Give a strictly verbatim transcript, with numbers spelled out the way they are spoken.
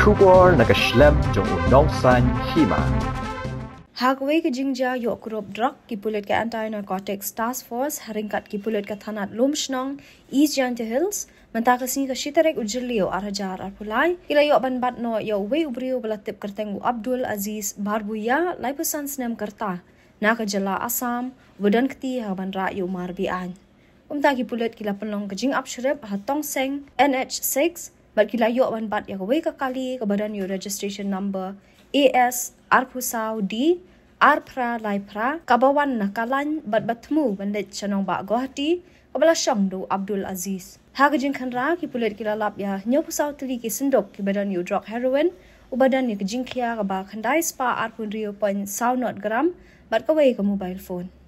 Kubor nakaslab jong unongsan hima. Hagweg jingja yokurop drug kipulet ka anti-narcotics task force haringkat kipulet ka thanat Lumshnong East Jante Hills mentakasin ka shitarek ujirlio arhajar arpulai ilayok banbat no yo we ubrio belatip kertengu Abdul Aziz barbuya laipasan snem kerta Nakajala Assam wadan keti haban rayu marbian. Umta kipulet kila penlong kejing upshrep hatong seng N H six but kila yo wan bat ya kawai kakali kebadan yo registration number A S Arpusau D Arpra Laipra kabawan nakalan bat batmu bandit Chanong Bagohati kabala Shangdu Abdul Aziz. Hagajin kanra kipulet kila lap ya nyopusau teli ki sendok kebadan yo drug heroin ubadan ya kejing kia kabak handai spa arpun rio point saunot gram bat kawai ke mobile phone.